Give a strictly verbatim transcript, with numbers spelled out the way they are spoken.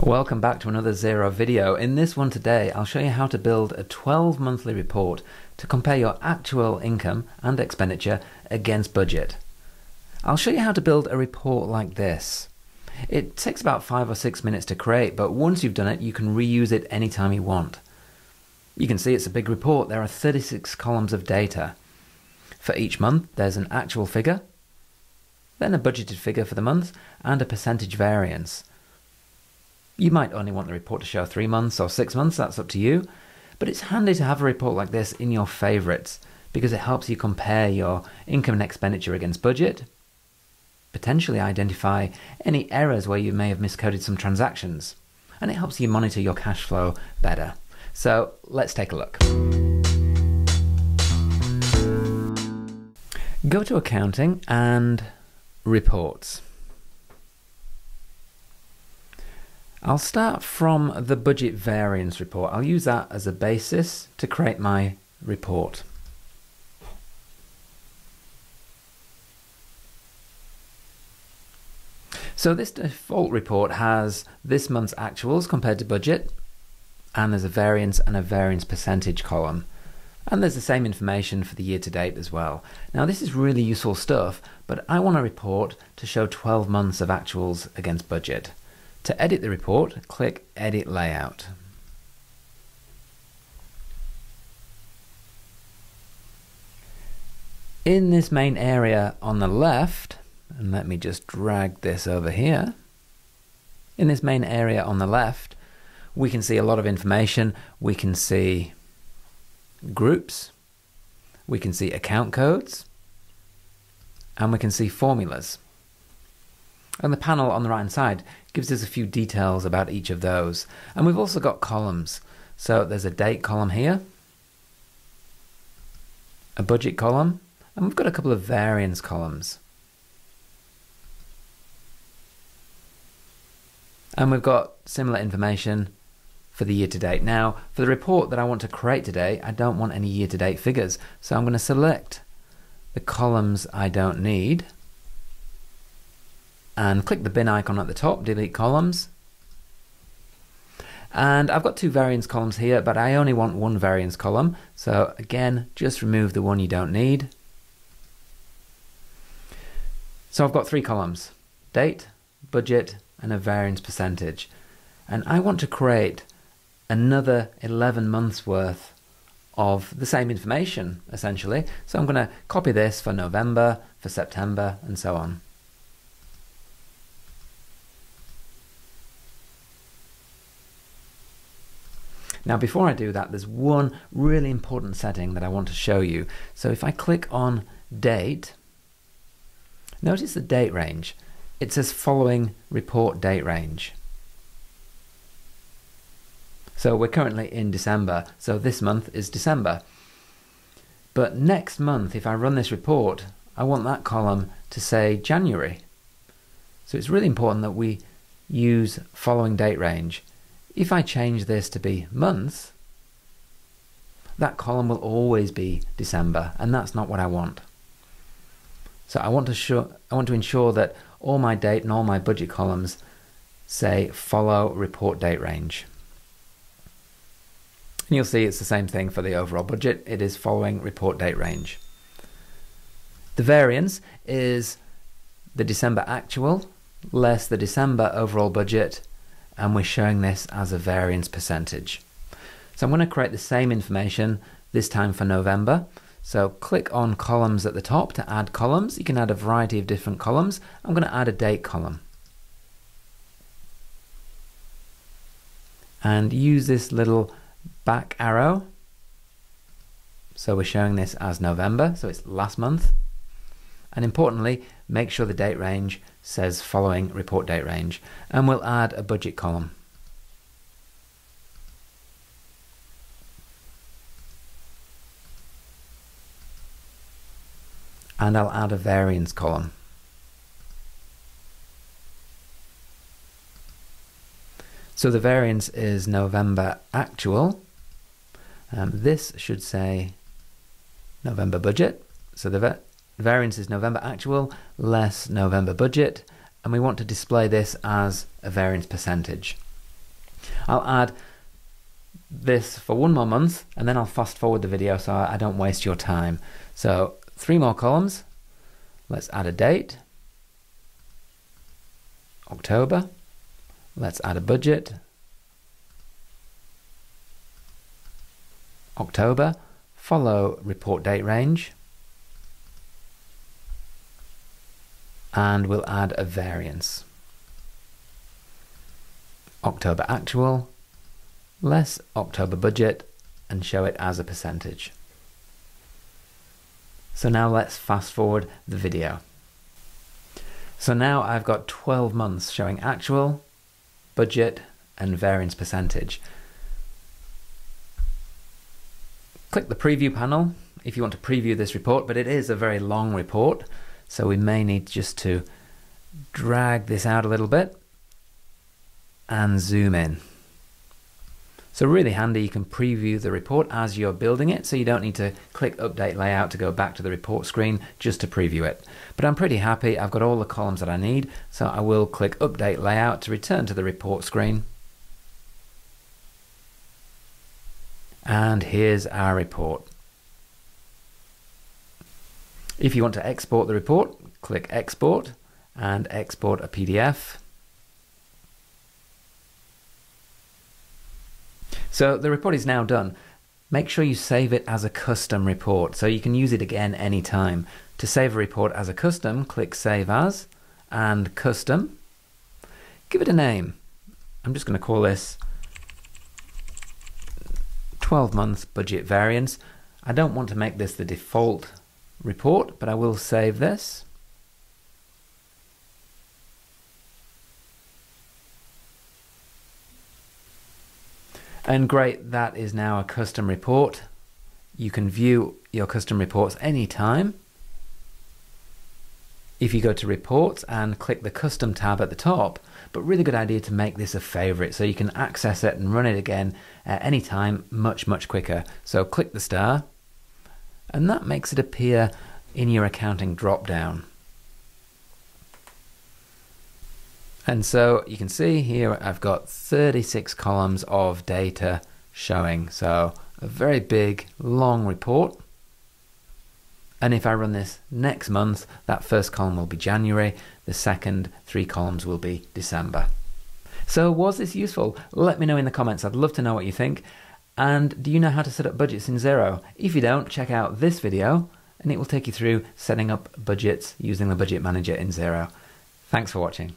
Welcome back to another Xero video. In this one today, I'll show you how to build a twelve monthly report to compare your actual income and expenditure against budget. I'll show you how to build a report like this. It takes about five or six minutes to create, but once you've done it, you can reuse it anytime you want. You can see it's a big report. There are thirty-six columns of data. For each month, there's an actual figure, then a budgeted figure for the month, and a percentage variance. You might only want the report to show three months or six months, that's up to you, but it's handy to have a report like this in your favourites because it helps you compare your income and expenditure against budget, potentially identify any errors where you may have miscoded some transactions, and it helps you monitor your cash flow better. So let's take a look. Go to Accounting and Reports. I'll start from the budget variance report. I'll use that as a basis to create my report. So this default report has this month's actuals compared to budget, and there's a variance and a variance percentage column. And there's the same information for the year to date as well. Now this is really useful stuff, but I want a report to show twelve months of actuals against budget. To edit the report, click Edit Layout. In this main area on the left, and let me just drag this over here, in this main area on the left, we can see a lot of information. We can see groups, we can see account codes, and we can see formulas. And the panel on the right hand side gives us a few details about each of those. And we've also got columns. So there's a date column here, a budget column, and we've got a couple of variance columns. And we've got similar information for the year to date. Now, for the report that I want to create today, I don't want any year to date figures. So I'm going to select the columns I don't need, and click the bin icon at the top, delete columns. And I've got two variance columns here, but I only want one variance column. So again, just remove the one you don't need. So I've got three columns, date, budget, and a variance percentage. And I want to create another eleven months worth of the same information, essentially. So I'm gonna copy this for November, for September, and so on. Now before I do that, there's one really important setting that I want to show you. So if I click on date, notice the date range. It says following report date range. So we're currently in December, so this month is December. But next month, if I run this report, I want that column to say January. So it's really important that we use following date range. If I change this to be months, that column will always be December, and that's not what I want. So I want to show, I want to ensure that all my date and all my budget columns say follow report date range. And you'll see it's the same thing for the overall budget. It is following report date range. The variance is the December actual less the December overall budget, and we're showing this as a variance percentage. So I'm going to create the same information, this time for November. So click on columns at the top to add columns. You can add a variety of different columns. I'm going to add a date column. And use this little back arrow. So we're showing this as November, so it's last month. And importantly, make sure the date range says following report date range, and we'll add a budget column. And I'll add a variance column. So the variance is November actual. Um, this should say November budget. So the vet variance is November actual less November budget, and we want to display this as a variance percentage. I'll add this for one more month and then I'll fast forward the video so I don't waste your time. So three more columns. Let's add a date, October. Let's add a budget, October. Follow report date range, and we'll add a variance, October actual less October budget, and show it as a percentage. So now let's fast forward the video. So now I've got twelve months showing actual, budget, and variance percentage. Click the preview panel if you want to preview this report, but it is a very long report, so we may need just to drag this out a little bit and zoom in. So really handy, you can preview the report as you're building it, so you don't need to click update layout to go back to the report screen just to preview it. But I'm pretty happy, I've got all the columns that I need, so I will click update layout to return to the report screen. And here's our report. If you want to export the report, click export and export a P D F. So the report is now done. Make sure you save it as a custom report so you can use it again anytime. To save a report as a custom, click Save As and Custom. Give it a name. I'm just going to call this twelve month budget variance. I don't want to make this the default report, but I will save this. And great, that is now a custom report. You can view your custom reports anytime. If you go to Reports and click the Custom tab at the top, but really good idea to make this a favorite so you can access it and run it again at any time much, much quicker. So click the star, and that makes it appear in your accounting drop-down. And so you can see here I've got thirty-six columns of data showing. So a very big, long report. And if I run this next month, that first column will be January, the second three columns will be December. So was this useful? Let me know in the comments. I'd love to know what you think. And do you know how to set up budgets in Xero? If you don't, check out this video and it will take you through setting up budgets using the budget manager in Xero. Thanks for watching.